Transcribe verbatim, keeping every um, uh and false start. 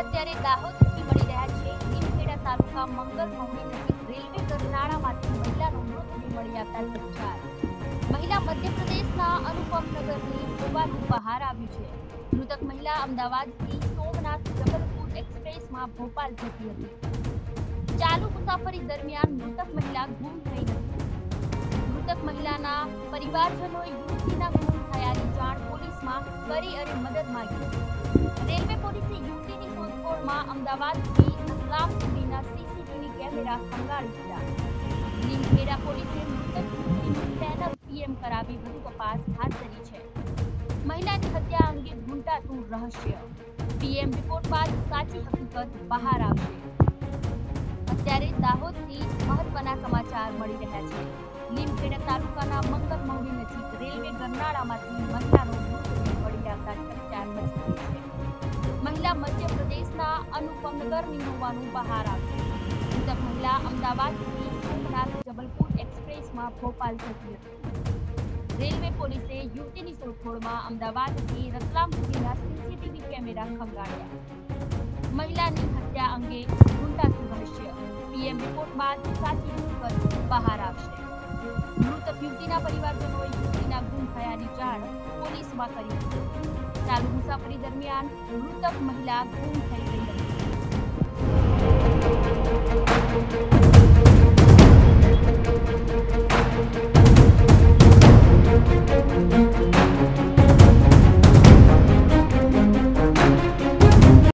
અત્યારે દાહોદથી મળી રહ્યા છે. નીમખેડા તાલુકા મંગલમહુડી રેલવે ગરનાળામાંથી મહિલાનો મૃતદેહ મળી આવતા સંચાર. મહિલા મધ્ય પ્રદેશના અનુપનગરની ગોવાનું બહાર આવી છે. મૃતક મહિલા અમદાવાદથી સોમનાથ જબલપુર એક્સપ્રેસમાં ભોપાલ જતી હતી. ચાલુ મુસાફરી દરમિયાન મૃતક મહિલા ગુમ થઈ હતી. મૃતક મહિલાના પરિવારજનોએ યુવતીના ગુમ થયાની જાણ પોલીસમાં કરી અને મદદ માંગી. રેલવે પોલીસે યુવતીની શોધખોળમાં અમદાવાદથી ઇસ્લામ સુધીના સીસીટીવી કેમેરા ખંગાળી દીધા. લીમખેડા પોલીસે મૃતક યુવતીનું પેનલ પીએમ કરાવી વધુ તપાસ હાથ ધરી છે. મહિલાની હત્યા અંગે ઘૂંટાતું રહસ્ય. પીએમ રિપોર્ટ બાદ સાચી હકીકત બહાર આવશે. અત્યારે દાહોદથી મહત્વના સમાચાર મળી રહ્યા છે. લીમખેડા તાલુકાના મંગલમહુડી નજીક રેલવે ગરનાળામાંથી મહિલાનો મૃતદેહ મળી આવતા ચકચાર મચી ગઈ છે. મહિલા મધ્યપ્રદેશના અનુપનગરની હોવાનું બહાર આવ્યું. મૃતક મહિલા અમદાવાદથી સોમનાથ જબલપુર એક્સપ્રેસમાં ભોપાલ જતી હતી. રેલવે પોલીસે યુવતીની શોધખોળમાં અમદાવાદથી રતલામ સુધીના સીસીટીવી કેમેરા ખંગાળ્યા. મહિલાની હત્યા અંગે ઘૂંટાતું રહસ્ય. પીએમ રિપોર્ટ બાદ સાચી હકીકત બહાર આવશે. મૃતક યુવતીના પરિવારજનોએ યુવતીના ગુમ થયાની જાણ પોલીસમાં કરી હતી. ચાલુ મુસાફરી દરમિયાન મૃતક મહિલા ગુમ થઈ ગઈ હતી.